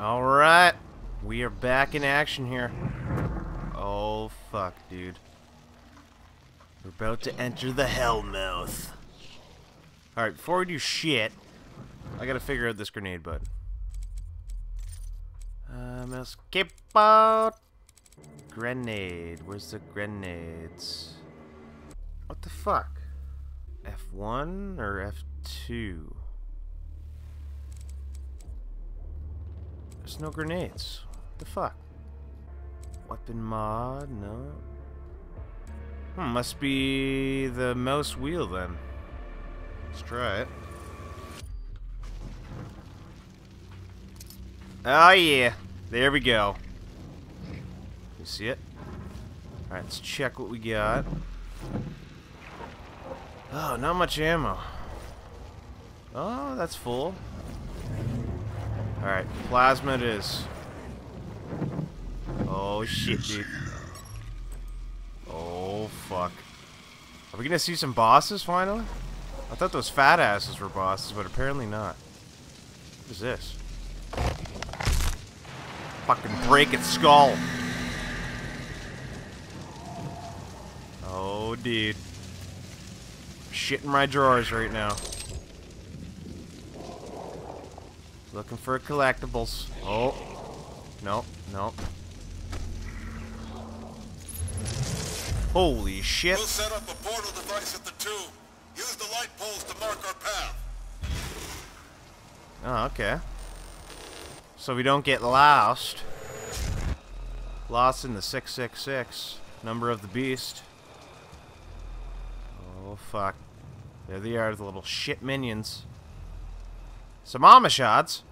Alright, we are back in action here. Oh fuck, dude. We're about to enter the Hellmouth. Alright, before we do shit, I gotta figure out this grenade button. Escape out. Grenade. Where's the grenades? What the fuck? F1 or F2? There's no grenades. What the fuck? Weapon mod? No. Hmm, must be the mouse wheel then. Let's try it. Oh yeah. There we go. You see it? Alright, let's check what we got. Oh, not much ammo. Oh, that's full. Alright, plasma it is. Oh shit, dude. Oh fuck. Are we gonna see some bosses finally? I thought those fat asses were bosses, but apparently not. What is this? Fucking break its skull. Oh, dude. Shit in my drawers right now. Looking for collectibles. Oh. Nope, nope. Holy shit. We'll set up a portal device at the tomb. Use the light poles to mark our path. Oh, okay. So we don't get lost. Lost in the 666, number of the beast. Oh fuck. There they are, the little shit minions. Some mama shots.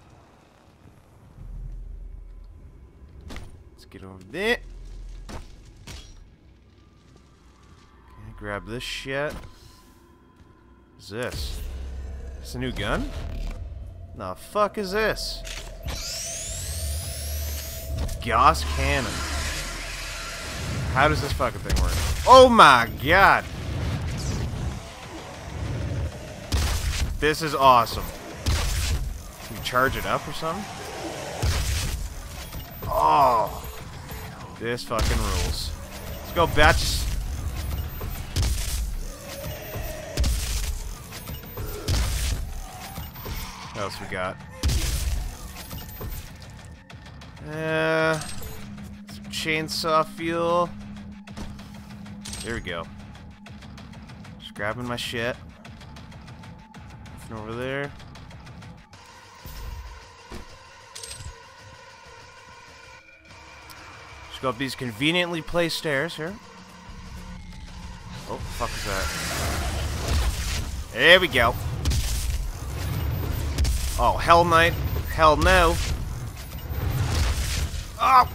Let's get over there. Okay, grab this shit. What is this? Is this a new gun? The fuck is this? Gauss cannon. How does this fucking thing work? Oh my god! This is awesome. Can you charge it up or something? Oh! This fucking rules. Let's go, bitches! What else we got? Some chainsaw fuel. There we go. Just grabbing my shit. Nothing over there. Just go up these conveniently placed stairs here. Oh, fuck is that? There we go. Oh, Hell Knight. Hell no. Oh!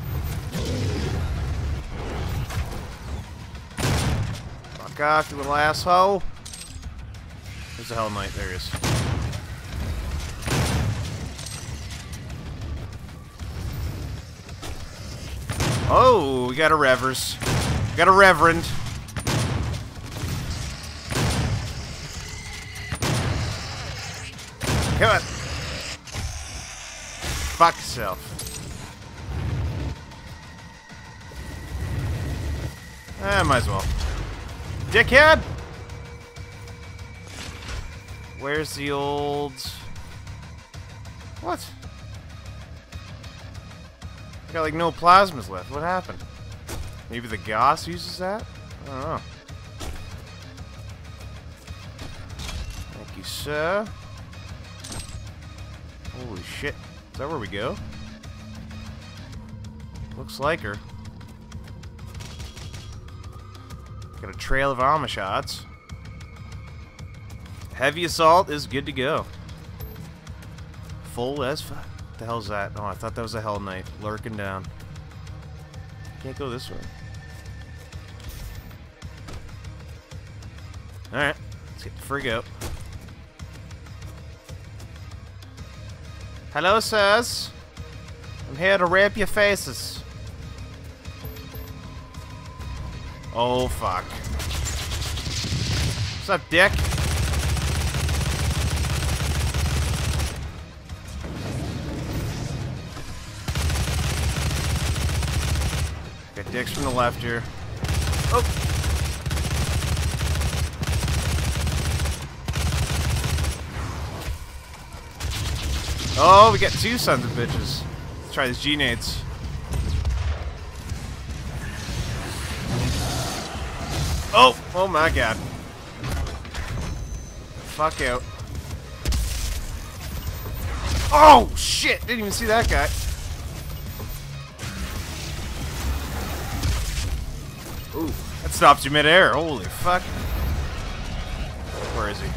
Fuck off, you little asshole. There's the Hell Knight. There he is. Oh, we got a Revers. We got a Reverend. Come on. Fuck yourself. Might as well. Dickhead! Where's the old... What? I got like no plasmas left. What happened? Maybe the Gauss uses that? I don't know. Thank you, sir. Holy shit. Is that where we go? Looks like her. Got a trail of armor shots. Heavy assault is good to go. Full as fuck. What the hell's that? Oh, I thought that was a Hell Knight lurking down. Can't go this way. Alright, let's get the frig out. Hello, sirs. I'm here to rip your faces. Oh fuck. What's up, dick? Okay, Dick's from the left here. Oh! Oh, we got two sons of bitches. Let's try this G-nades. Oh! Oh my god. Fuck out. Oh, shit! Didn't even see that guy. Ooh, that stopped you midair. Holy fuck. Where is he?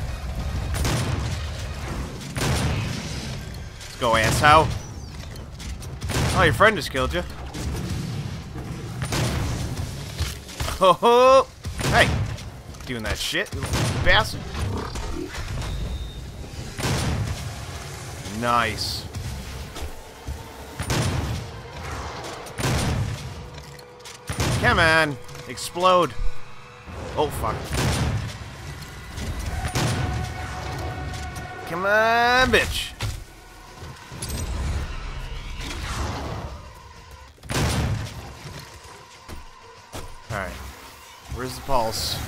Let's go, asshole. Oh, your friend just killed you. Oh, hey. Doing that shit. Bastard. Nice. Come on. Explode. Oh, fuck. Come on, bitch. Alright. Where's the pulse?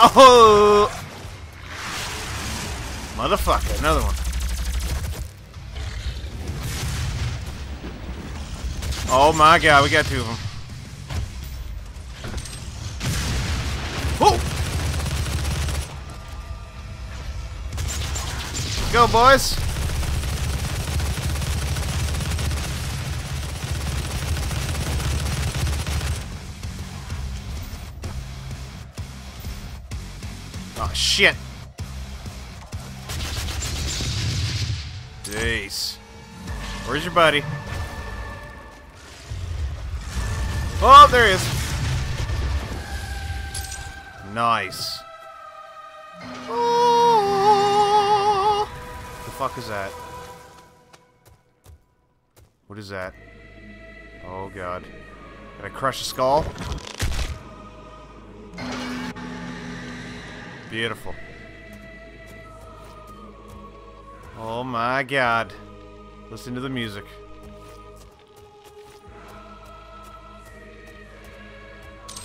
Oh! Motherfucker, another one. Oh my god, we got two of them. Woo! Go, boys! Oh, shit. Jeez. Where's your buddy? Oh, there he is. Nice. Oh. What the fuck is that? What is that? Oh, God. Did I crush a skull? Beautiful. Oh, my God. Listen to the music.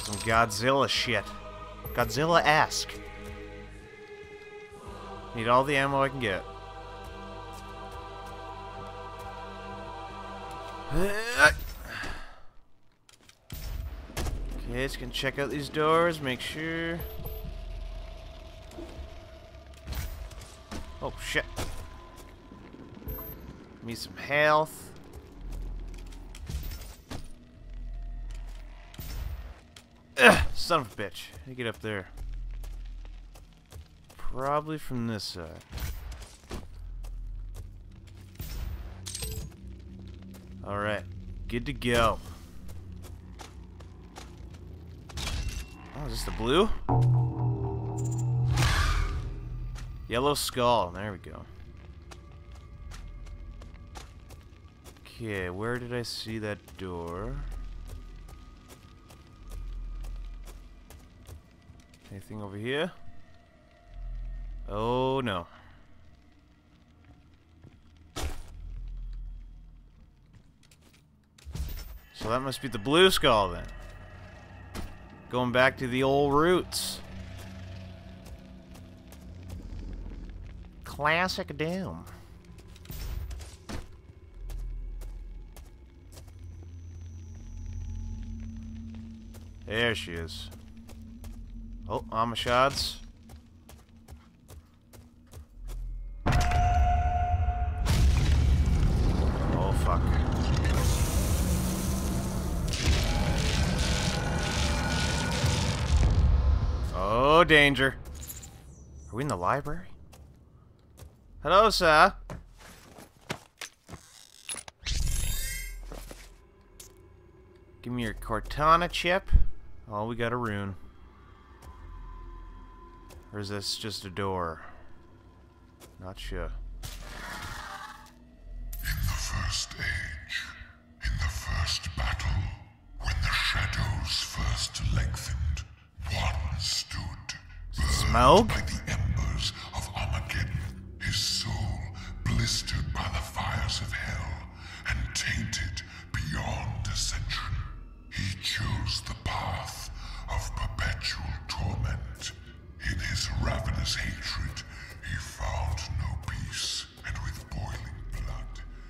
Some Godzilla shit. Godzilla-esque. Need all the ammo I can get. Kids can check out these doors, make sure. Oh shit. Give me some health. Son of a bitch. How do you get up there? Probably from this side. Alright. Good to go. Oh, is this the blue? Yellow skull. There we go. Okay, where did I see that door? Anything over here? Oh no. So that must be the blue skull then. Going back to the old roots. Classic Doom. There she is. Oh, armor shards. Oh, fuck. Oh, danger. Are we in the library? Hello, sir. Give me your Cortana chip. Oh, we got a rune. Or is this just a door? Not sure. In the first age, in the first battle, when the shadows first lengthened, one stood burned by the embers of Armageddon, his soul blistered by the fires of hell.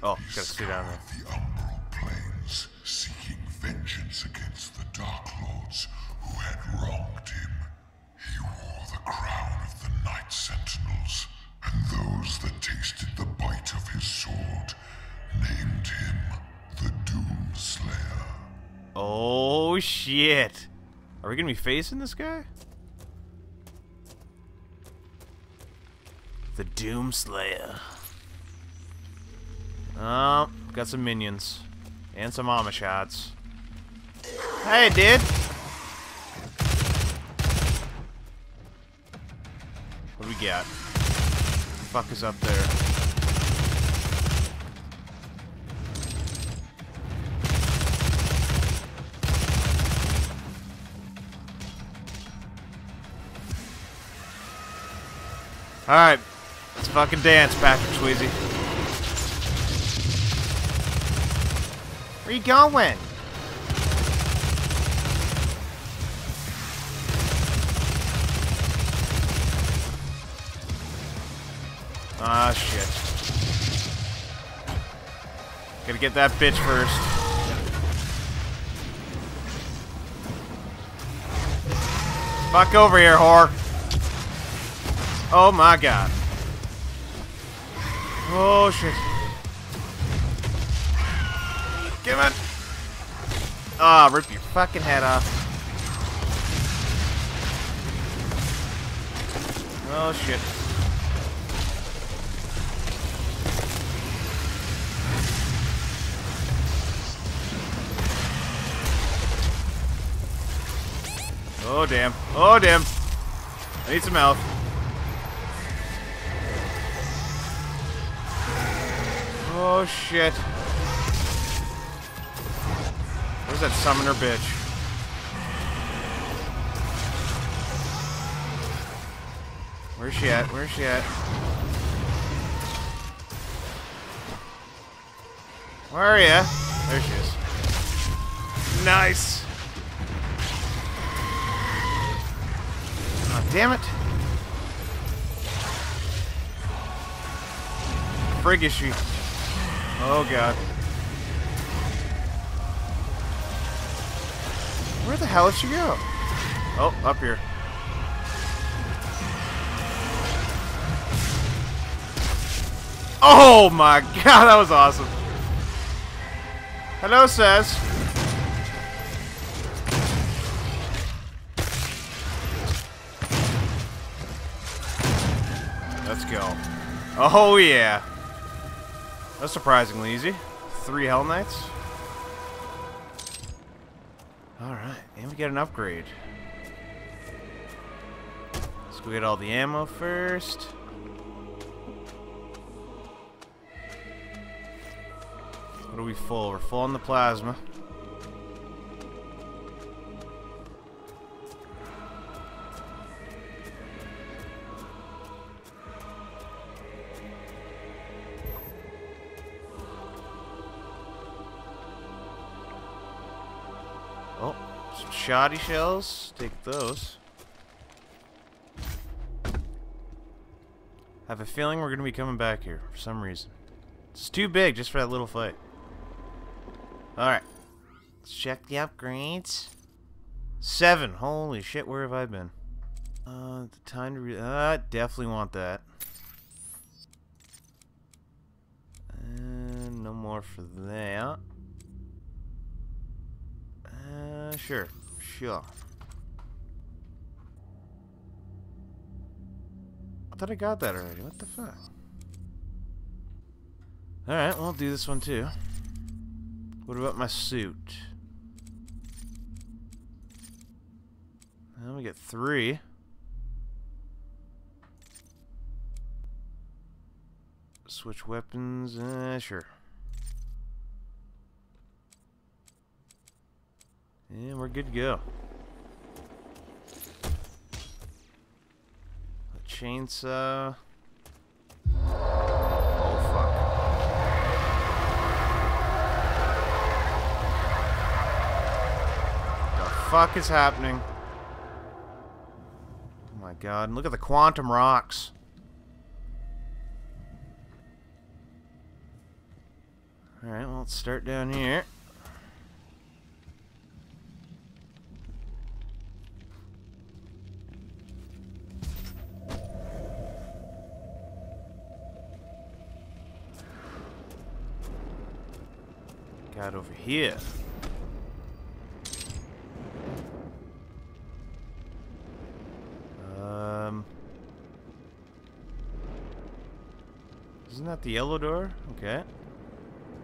Oh, gotta sit down there. The Umbral Plains, seeking vengeance against the Dark Lords who had wronged him. He wore the crown of the Night Sentinels, and those that tasted the bite of his sword named him the Doomslayer. Oh shit! Are we gonna be facing this guy? The Doomslayer. Oh, got some minions. And some Amish shots. Hey, dude! What do we got? What the fuck is up there? Alright. Let's fucking dance, Patrick Swayze. Where you going? Ah, shit. Gotta get that bitch first. Fuck over here, whore. Oh my god. Oh shit. Come on. Ah, rip your fucking head off. Oh shit. Oh damn. Oh damn. I need some health. Oh shit. Where's that summoner bitch? Where's she at? Where's she at? Where are ya? There she is. Nice! Oh, damn it! Frig is she? Oh god. Where the hell did she go? Oh, up here. Oh my god, that was awesome. Hello, Saz. Let's go. Oh yeah. That's surprisingly easy. 3 Hell Knights. Alright, and we got an upgrade. Let's go get all the ammo first. What are we full? We're full on the plasma. Oh, some shoddy shells. Take those. I have a feeling we're going to be coming back here for some reason. It's too big just for that little fight. Alright. Let's check the upgrades. 7. Holy shit, where have I been? The time to read. I definitely want that. And no more for that. Sure. Sure. I thought I got that already. What the fuck? Alright, we'll do this one too. What about my suit? Now we get 3. Switch weapons. Sure. And we're good to go. A chainsaw. Oh, fuck. The fuck is happening? Oh my god, and look at the quantum rocks. Alright, well, let's start down here. Got over here. Isn't that the yellow door? Okay.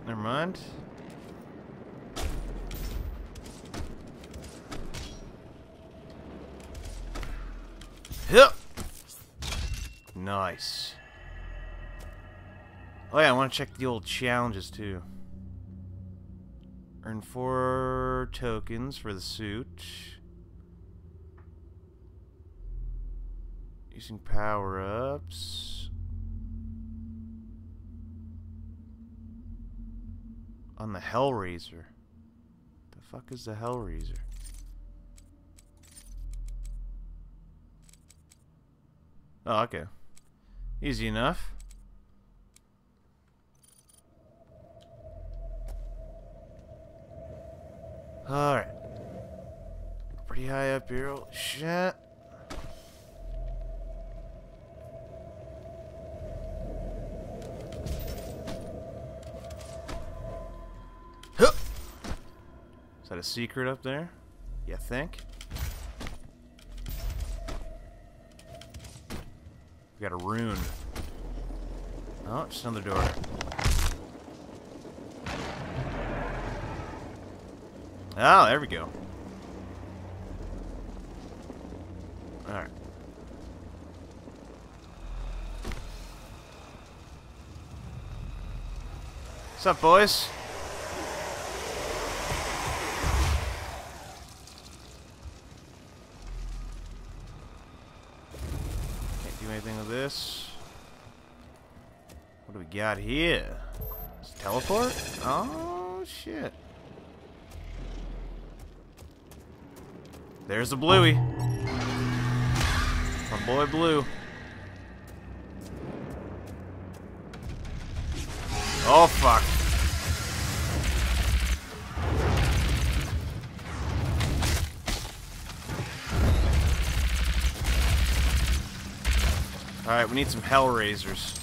Never mind. Hup! Nice. Oh yeah, I want to check the old challenges too. Earn 4 tokens for the suit. Using power-ups. On the Hellraiser. The fuck is the Hellraiser? Oh, okay. Easy enough. Alright. Pretty high up here. Holy shit. Is that a secret up there? You think? We got a rune. Oh, just another door. Oh, there we go. Alright. What's up, boys? What do we got here? It's teleport? Oh shit. There's the Bluey. My boy Blue. Oh fuck. Alright, we need some Hellraisers.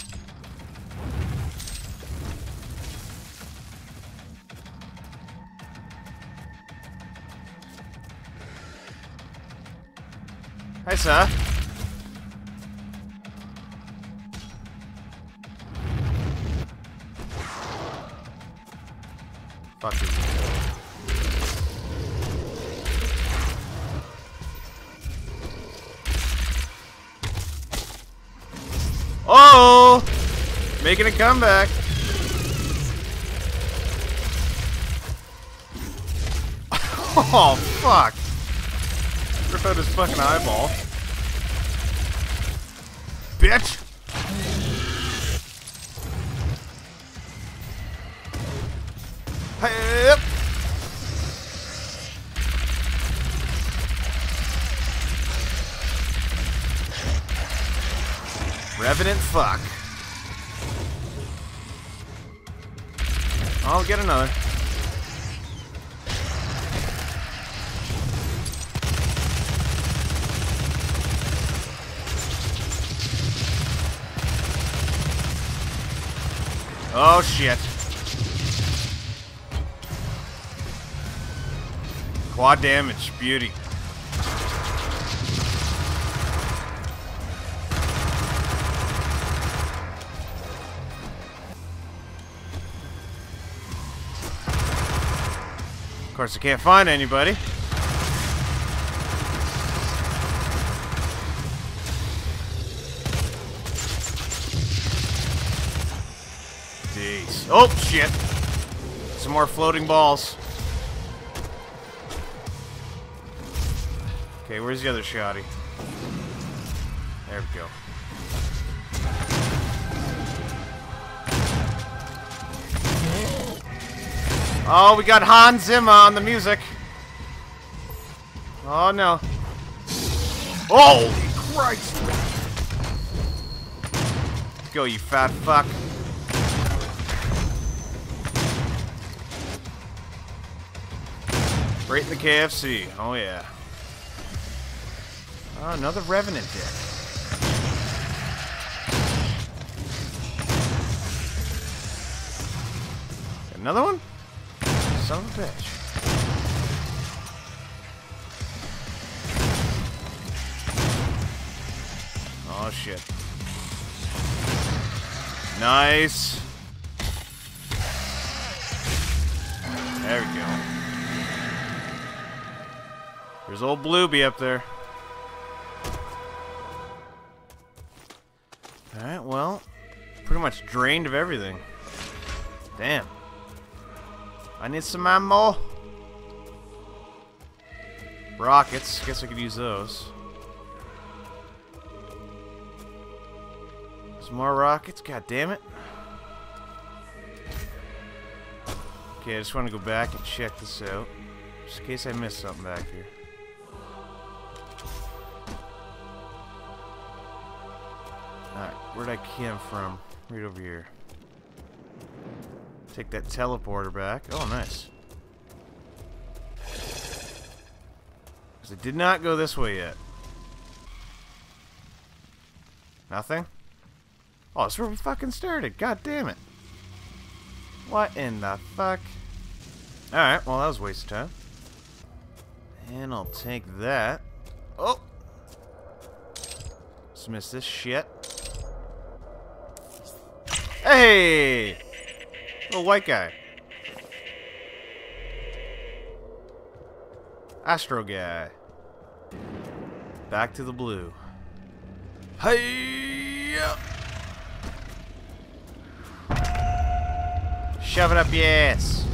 Hi, sir. Fuck it. Oh! Making a comeback. Oh, fuck. Rip out his fucking eyeball. Bitch! Hey, up. Revenant fuck. I'll get another. Oh shit. Quad damage, beauty. Of course, I can't find anybody. Oh, shit. Some more floating balls. Okay, where's the other shoddy? There we go. Oh, we got Hans Zimmer on the music. Oh, no. Holy Christ. Let's go, you fat fuck. Right in the KFC. Oh, yeah. Oh, another Revenant dick. Another one? Son of a bitch. Oh, shit. Nice. There we go. There's old Blueby up there. Alright, well, pretty much drained of everything. Damn. I need some ammo. Rockets. Guess I could use those. Some more rockets. God damn it. Okay, I just want to go back and check this out. Just in case I missed something back here. Alright, where'd I come from? Right over here. Take that teleporter back. Oh, nice. Because I did not go this way yet. Nothing? Oh, that's where we fucking started. God damn it. What in the fuck? Alright, well, that was a waste of time. And I'll take that. Oh! Dismiss this shit. Hey! Little white guy. Astro guy. Back to the blue. Hey! Shove it up your ass.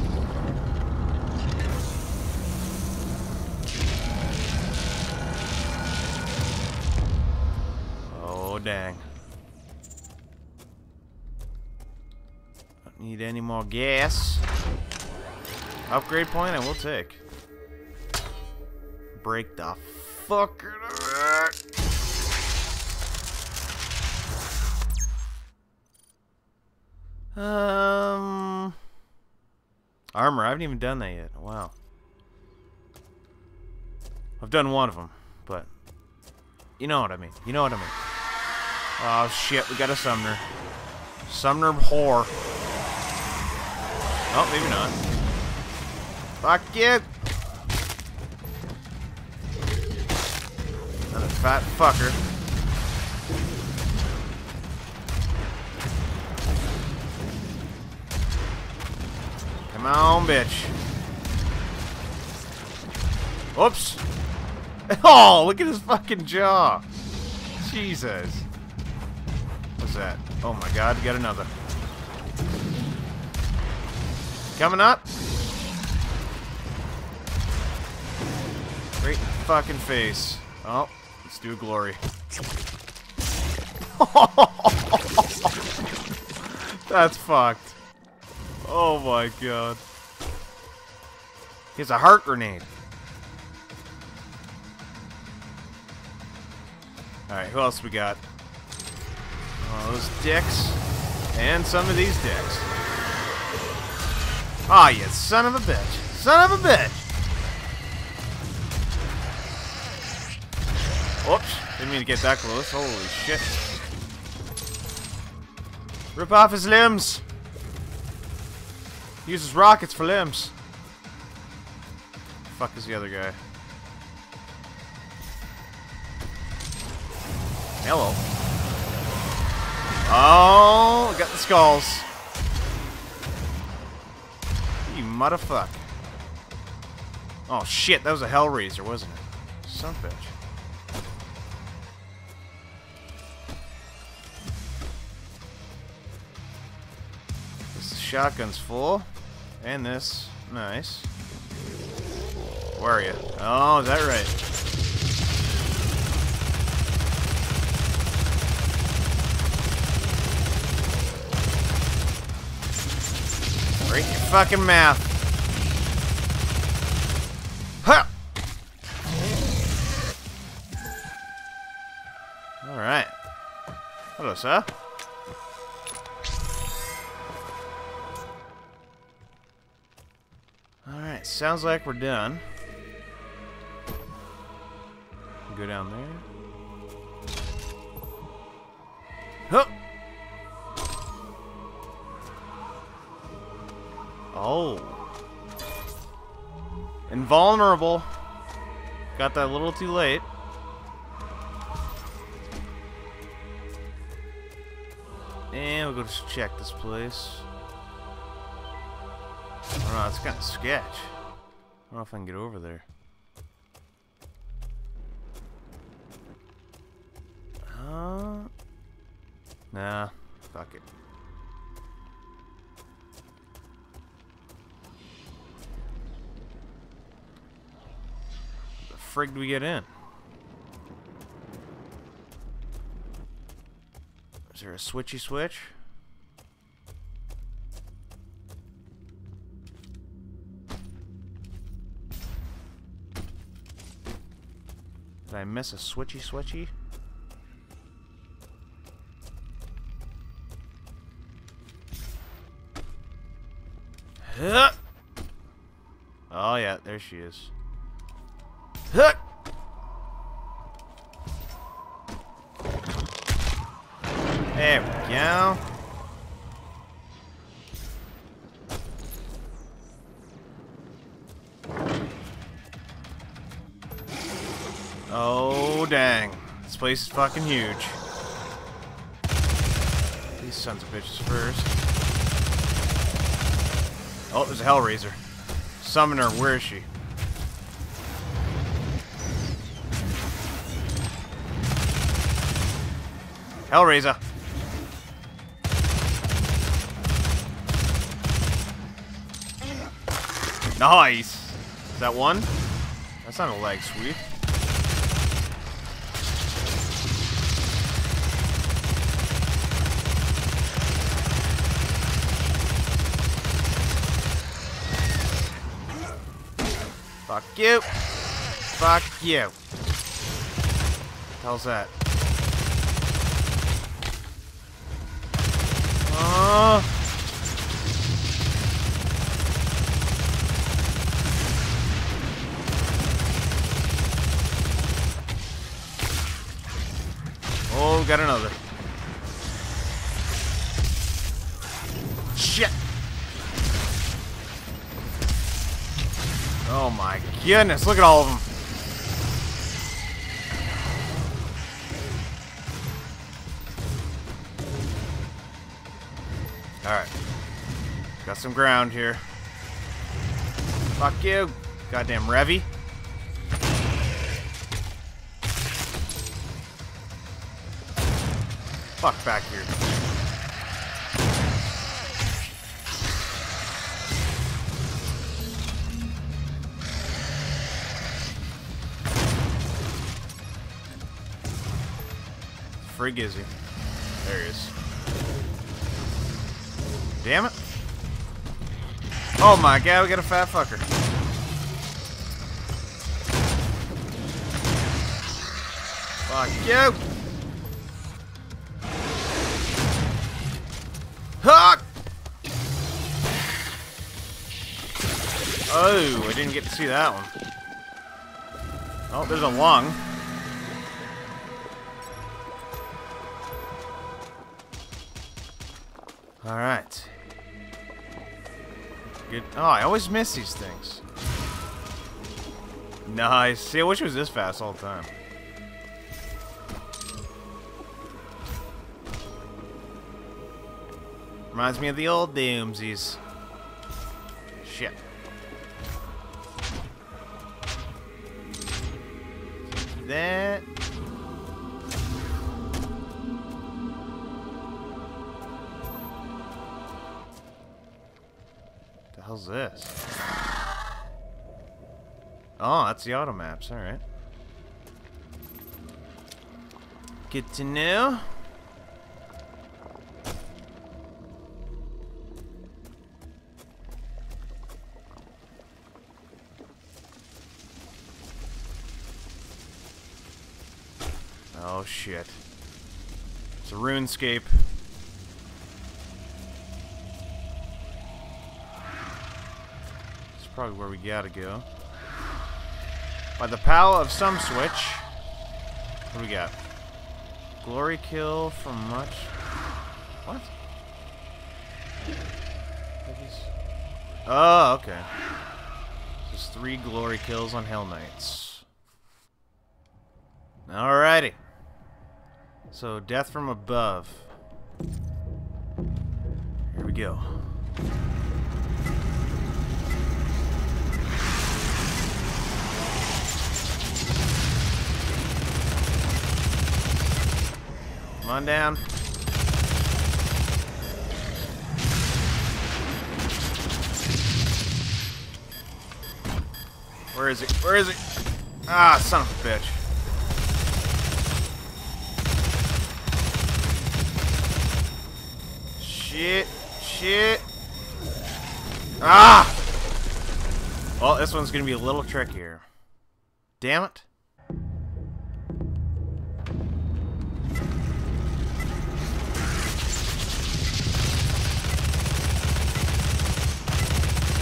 Oh, dang. Need any more gas? Upgrade point, I will take. Break the fuck out of it. Armor. I haven't even done that yet. Wow. I've done one of them, but you know what I mean. You know what I mean. Oh shit, we got a Summoner. Summoner whore. Oh, maybe not. Fuck it! Another fat fucker. Come on, bitch. Oops! Oh, look at his fucking jaw! Jesus. What's that? Oh my god, we got another. Coming up. Right in the fucking face. Oh, let's do a glory. That's fucked. Oh my god. Here's a heart grenade. Alright, who else we got? Oh, those dicks. And some of these dicks. Ah, you son of a bitch. Son of a bitch! Oops. Didn't mean to get that close. Holy shit. Rip off his limbs. He uses rockets for limbs. Fuck is the other guy? Hello. Oh, got the skulls. Motherfuck. Oh shit, that was a Hellraiser, wasn't it? Son of a bitch. This shotgun's full. And this. Nice. Where are you? Oh, is that right? Break your fucking mouth. Huh. Alright. Hello, sir. Alright, sounds like we're done. go down there. Huh. Oh. Invulnerable. Got that a little too late. And we'll go just check this place. I don't know, it's kind of sketch. I don't know if I can get over there. Nah, fuck it. The frig do we get in? Is there a switchy switch? Did I miss a switchy switchy? Huh. Oh yeah, there she is. Huh. There we go. Oh dang. This place is fucking huge. These sons of bitches first. Oh, there's a Hellraiser. Summoner, where is she? Hellraiser! Nice! Is that one? That's not a leg sweep. Fuck you! Fuck you! How's that? Oh! Oh, got another. Shit! Oh my goodness, look at all of them. Alright. Got some ground here. Fuck you, goddamn Revy. Fuck back here. Frig is he? There he is. Damn it. Oh my god, we got a fat fucker. Fuck you. Huck! Oh, I didn't get to see that one. Oh, there's a lung. Alright. Good. Oh, I always miss these things. Nice. See, I wish it was this fast all the time. Reminds me of the old Doomsies. Shit. That. The hell's this? Oh, that's the auto maps. All right. Good to know. Oh shit. It's a RuneScape. It's probably where we gotta go. By the power of some switch. What do we got? Glory kill from much. What? Oh, okay. Just 3 glory kills on Hell Knights. Alrighty. So, death from above. Here we go. Come on down. Where is it? Where is it? Ah, son of a bitch. Shit. Shit. Ah! Well, this one's gonna be a little trickier. Damn it.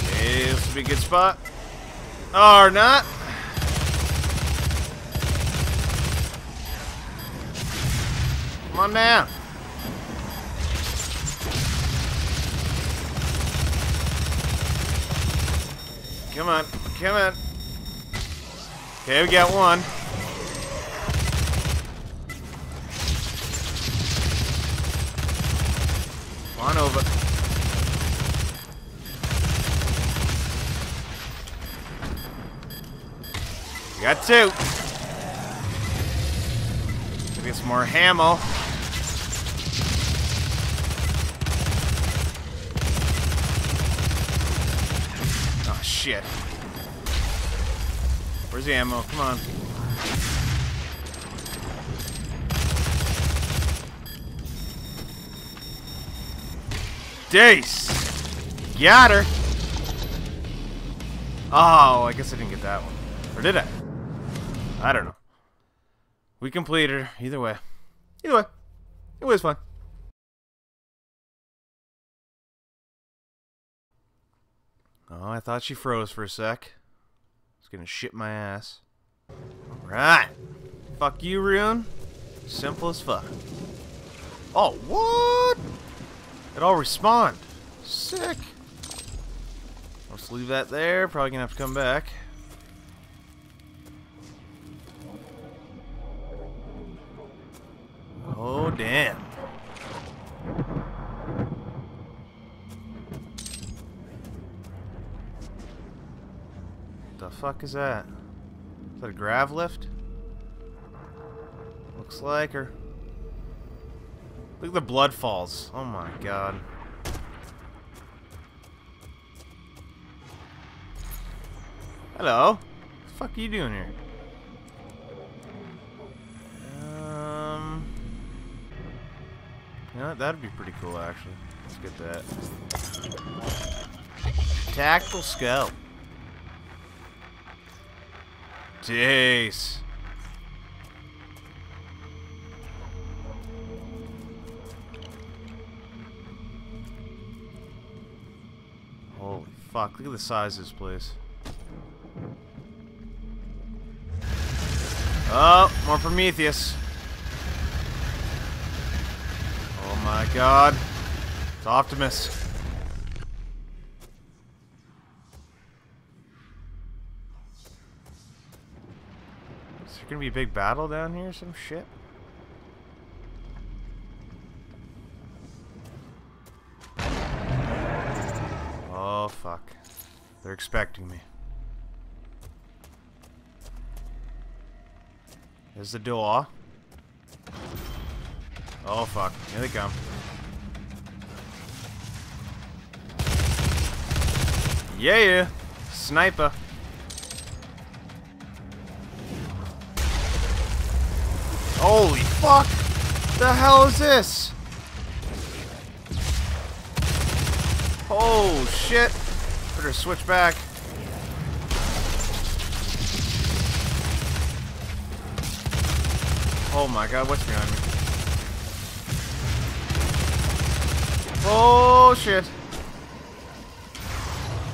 Okay, this would be a good spot. Or not. Come on down. Come on. Come on. Okay, we got one. Come on over. Got 2. Get some more ammo. Oh shit. Where's the ammo? Come on. Dace! Got her! Oh, I guess I didn't get that one. Or did I? I don't know. We completed her. Either way. Either way. It was fun. Oh, I thought she froze for a sec. It's gonna shit my ass. Alright. Fuck you, Rune. Simple as fuck. Oh, what? It all respawned. Sick. Let's leave that there. Probably gonna have to come back. Oh, damn. The fuck is that? Is that a grav lift? Looks like her. Look at the blood falls. Oh my god. Hello. What the fuck are you doing here? You know, that'd be pretty cool, actually. Let's get that. Tactical scout. Jeez. Holy fuck, look at the size of this place. Oh, more Prometheus. Oh my god. It's Optimus. Is there gonna be a big battle down here or some shit? Oh fuck. They're expecting me. There's the door. Oh fuck, here they come. Yeah! Sniper! Holy fuck! The hell is this? Oh shit! Better switch back. Oh my god, what's behind me? Oh shit.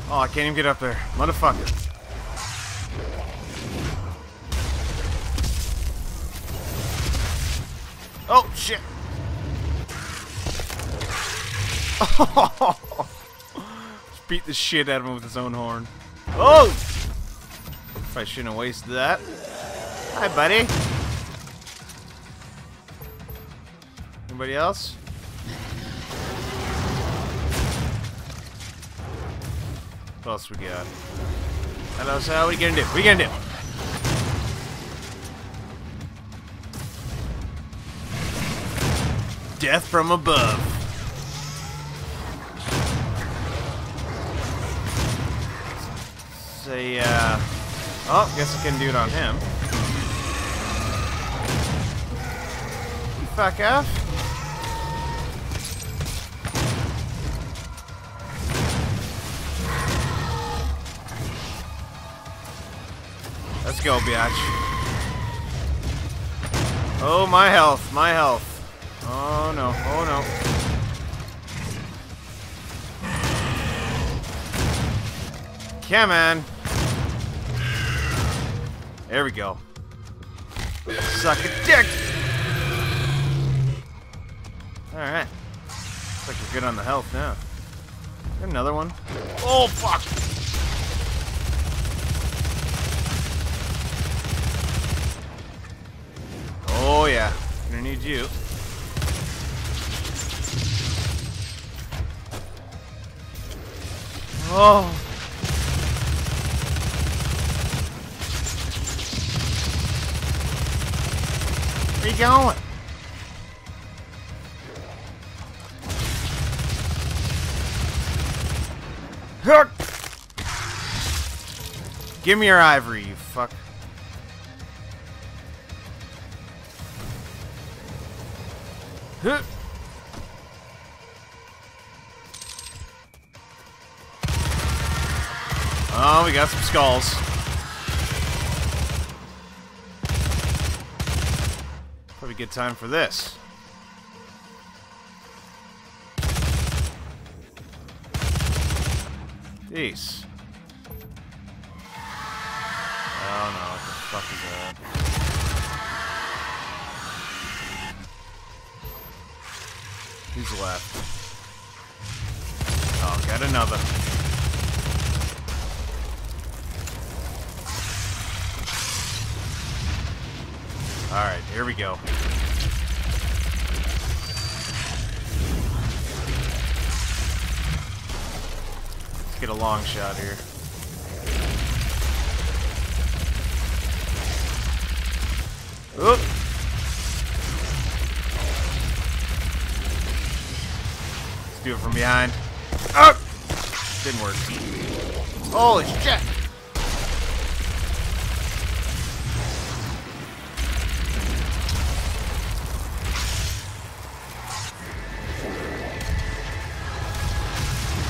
Oh, I can't even get up there. Motherfucker. Oh, shit. Just beat the shit out of him with his own horn. Oh! I shouldn't have wasted that. Hi, buddy. Anybody else? What else we got? Hello, so what are we gonna do? What are we gonna do? Death from above. Say, oh, guess I can do it on him. Fuck off. Let's go, biatch. Oh, my health, my health. Oh no, oh no. Come on. There we go. Suck a dick! Alright. Looks like we're good on the health now. Got another one. Oh, fuck! Oh, yeah. Gonna need you. Oh! Where you going? Give me your ivory, you fuck. Huh. Oh, we got some skulls. Probably a good time for this. Jeez. Oh no, what the fuck is that? Who's left? Oh, got another. Alright, here we go. Let's get a long shot here. Oop. Let's do it from behind. Oh! Didn't work. Holy shit!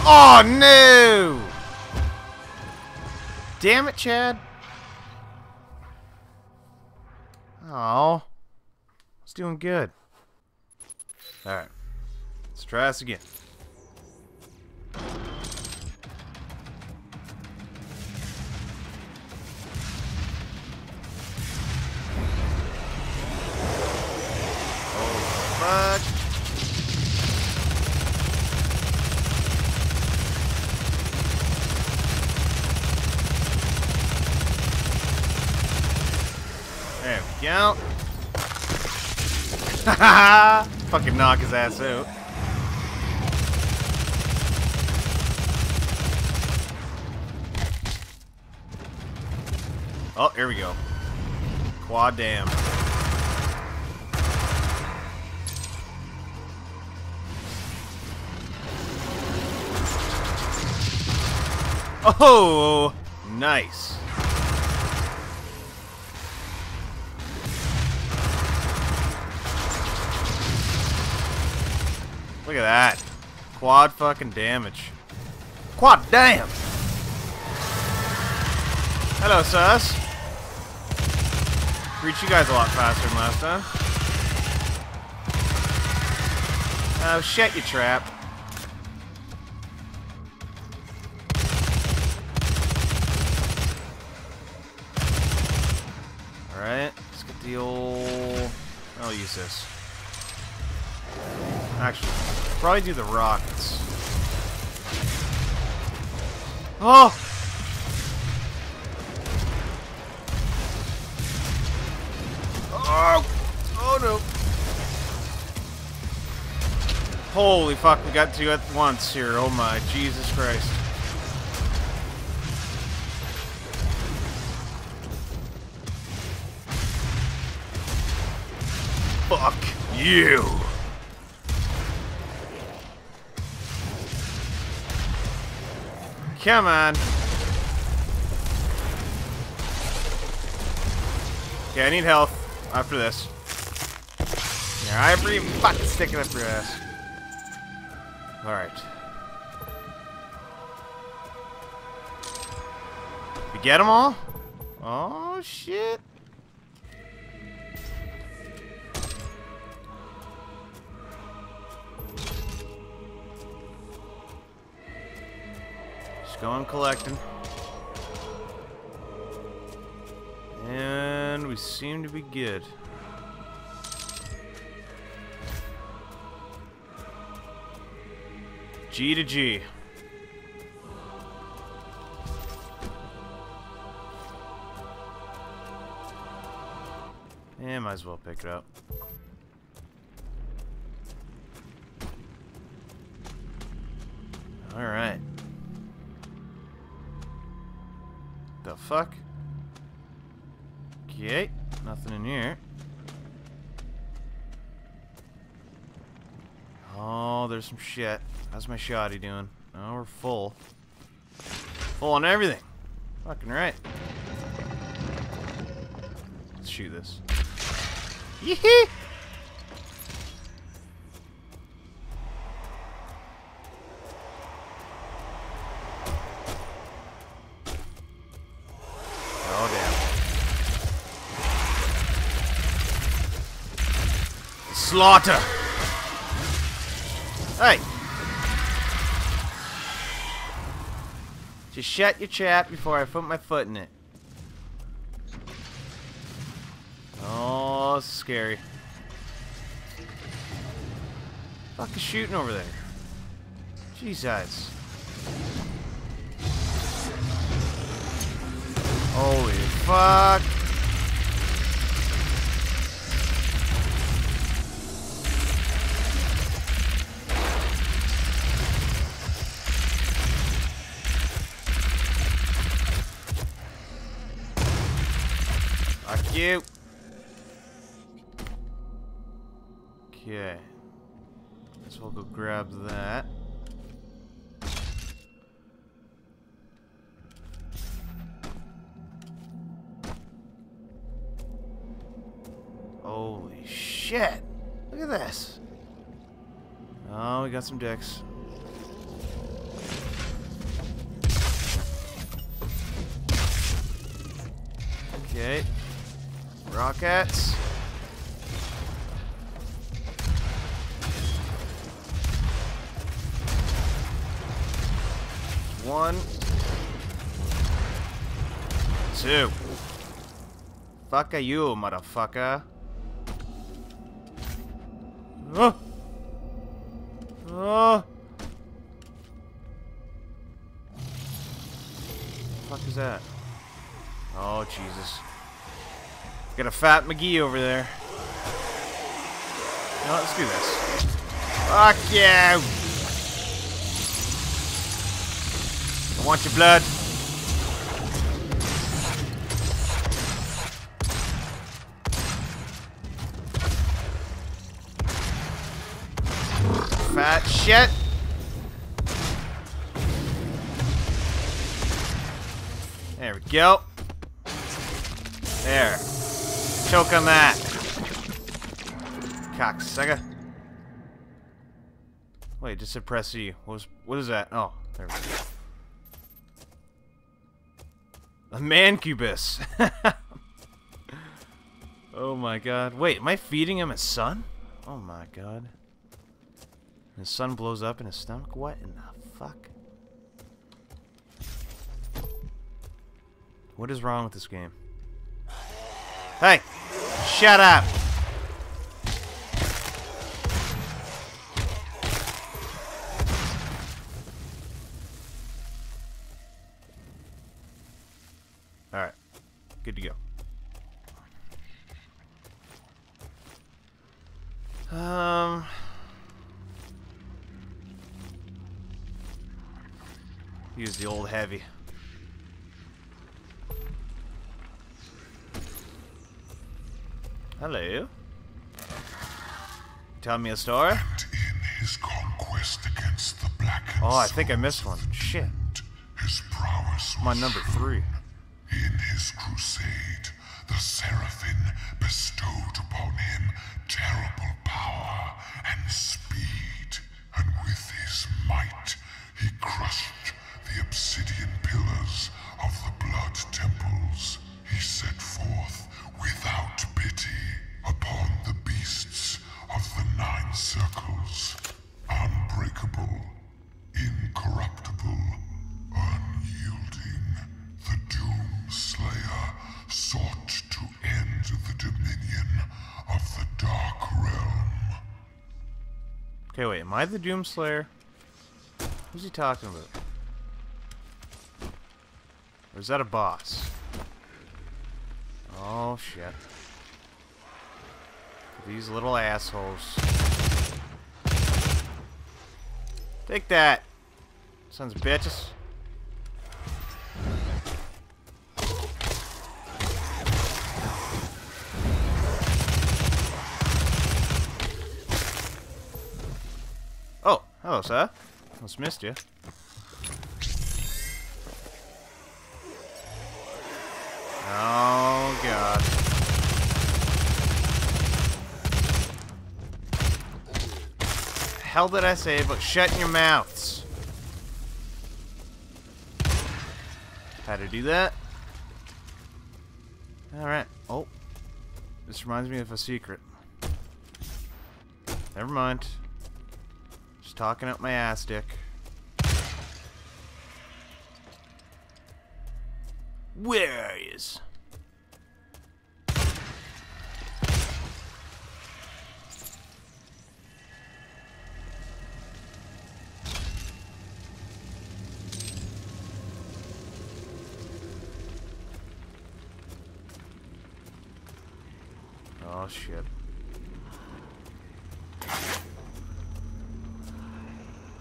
Oh no! Damn it, Chad. Oh, it's doing good. All right, let's try this again. Oh, fuck. Out. Fucking knock his ass out. Oh, here we go. Quad damn. Oh, nice. Look at that. Quad fucking damage. Quad damn! Hello, sus. Reached you guys a lot faster than last time. Oh, shit, you trap. Alright, let's get the old... I'll use this. Actually, probably do the rockets. Oh! Oh! Oh no! Holy fuck, we got two at once here. Oh my Jesus Christ. Fuck you! Come on. Okay, I need health after this. Yeah, I every fucking stick it up your ass. Alright. We get them all? Oh shit. Going collecting. And we seem to be good. G to G. Yeah, might as well pick it up. Alright. The fuck? Okay, nothing in here. Oh, there's some shit. How's my shoddy doing? Oh, we're full. Full on everything. Fucking right. Let's shoot this. Yee-hee! Slaughter. Hey. Just shut your chat before I put my foot in it. Oh, this is scary. Fuck is shooting over there. Jesus. Holy fuck. You. Okay. Guess we'll go grab that. Holy shit! Look at this. Oh, we got some dicks. Okay. Rockets. One. Two. Fuck you, motherfucker. Oh. Oh. What the fuck is that? Oh, Jesus. Got a fat McGee over there. No, let's do this. Fuck yeah! I want your blood. Fat shit. There we go. There. Choke on that, cocksucker. Wait, just suppress E. What is that? Oh, there we go. A mancubus. Oh my god. Wait, am I feeding him his son? Oh my god. His son blows up in his stomach? What in the fuck? What is wrong with this game? Hey! Shut up! Alright. Good to go. Use the old heavy. Hello. Tell me a story. And in his conquest against the black. Oh, I think I missed one. Shit. His prowess was my number three. In his crusade, the Seraphim bestowed upon him terrible power and speed, and with his might, he crushed the obsidian pillars of the blood temples. He set forth without pity upon the beasts of the nine circles, unbreakable, incorruptible, unyielding. The Doomslayer sought to end the dominion of the Dark Realm. Okay, wait, am I the Doomslayer? Who's he talking about? Or is that a boss? Oh, shit. These little assholes. Take that! Sons of bitches. Oh, hello, sir. Almost missed you. Oh, God. Hell did I say but shutting your mouths? How to do that? Alright. Oh. This reminds me of a secret. Never mind. Just talking up my ass, dick. Where is? Oh shit.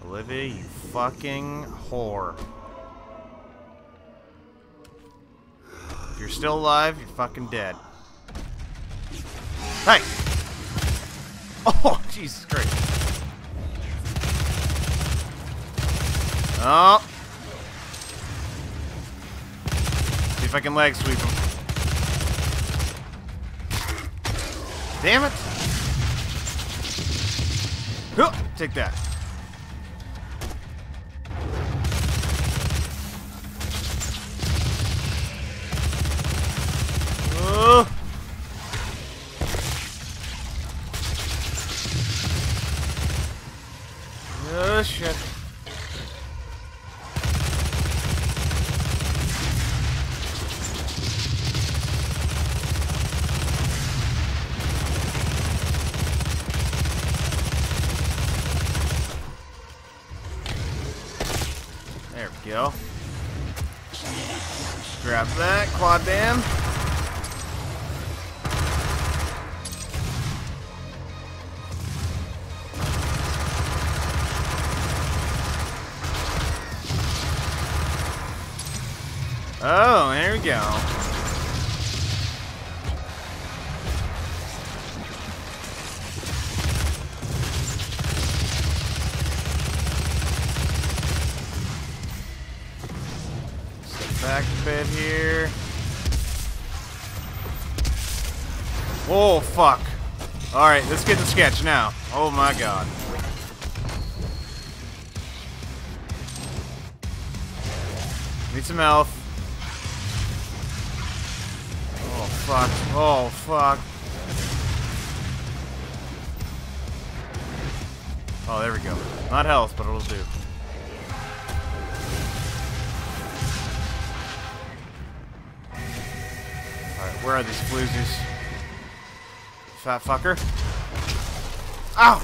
Olivia, you fucking whore. If you're still alive, you're fucking dead. Hey! Oh, Jesus Christ. Oh! See if I can leg sweep him. Damn it! Take that. Oh. Oh shit. There we go. Grab that, quad bam. Oh, there we go. Step back a bit here. Oh, fuck. Alright, let's get the sketch now. Oh my god. Need some health. Fuck. Oh, fuck. Oh, there we go. Not health, but it'll do. Alright, where are these floozies? Fat fucker. Ow!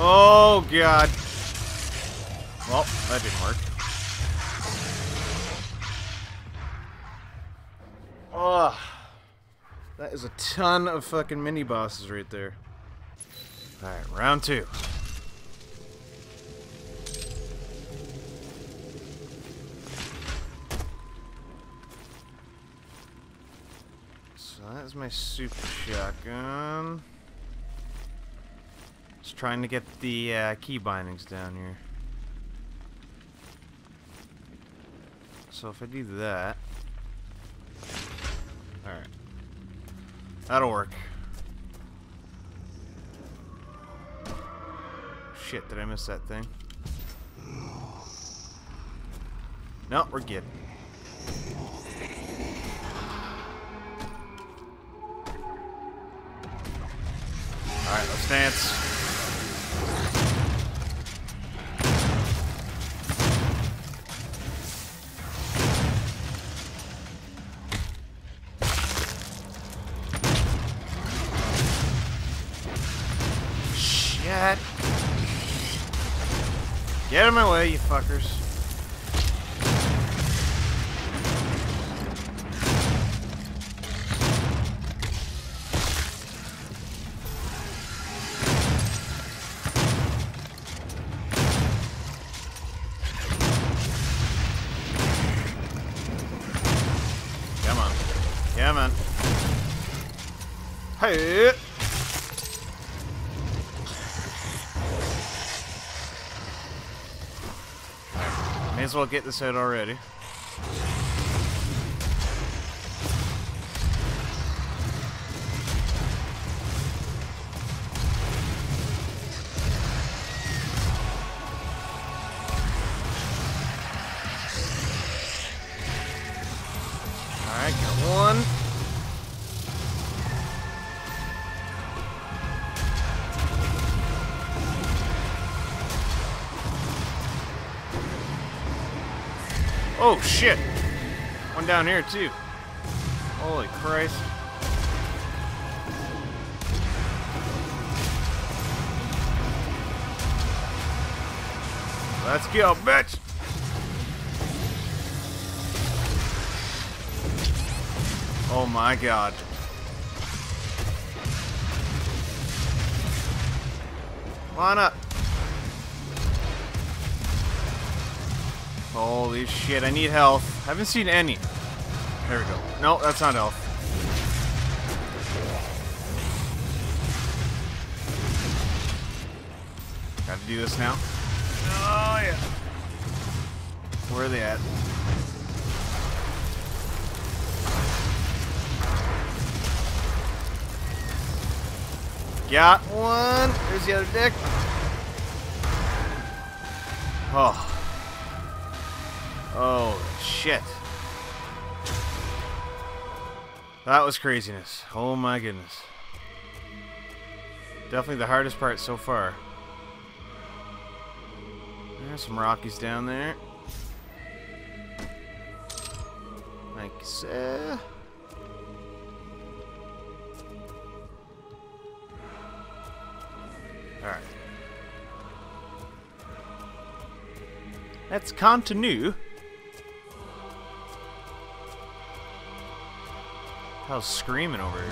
Oh, God. Well, that didn't work. Ugh. That is a ton of fucking mini-bosses right there. Alright, round two. So that's my super shotgun. Just trying to get the key bindings down here. So if I do that... Alright. That'll work. Shit, did I miss that thing? No, we're good. Alright, let's dance. Get out of my way, you fuckers. Come on. Come on. Hey! May as well get this out already. Alright, got one. Oh shit! One down here too. Holy Christ. Let's go, bitch! Oh my God. Line up. Holy shit, I need health. I haven't seen any. There we go. No, that's not health. Gotta do this now. Oh, yeah. Where are they at? Got one. There's the other dick. Oh. Oh, shit. That was craziness. Oh my goodness. Definitely the hardest part so far. There's some Rockies down there. Like so. Alright. Let's continue. Hell's screaming over here.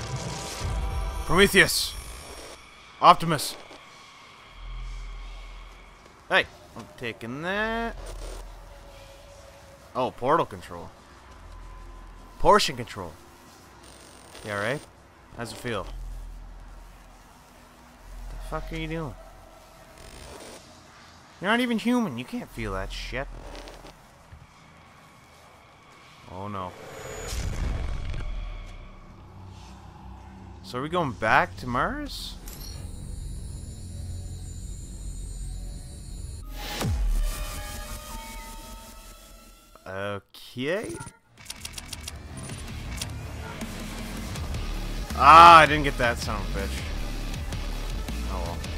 Prometheus! Optimus! Hey! I'm taking that. Oh, portal control. Portion control. Yeah, right? How's it feel? The fuck are you doing? You're not even human. You can't feel that shit. Oh no. So are we going back to Mars? Okay. Ah, I didn't get that son of a bitch. Oh well.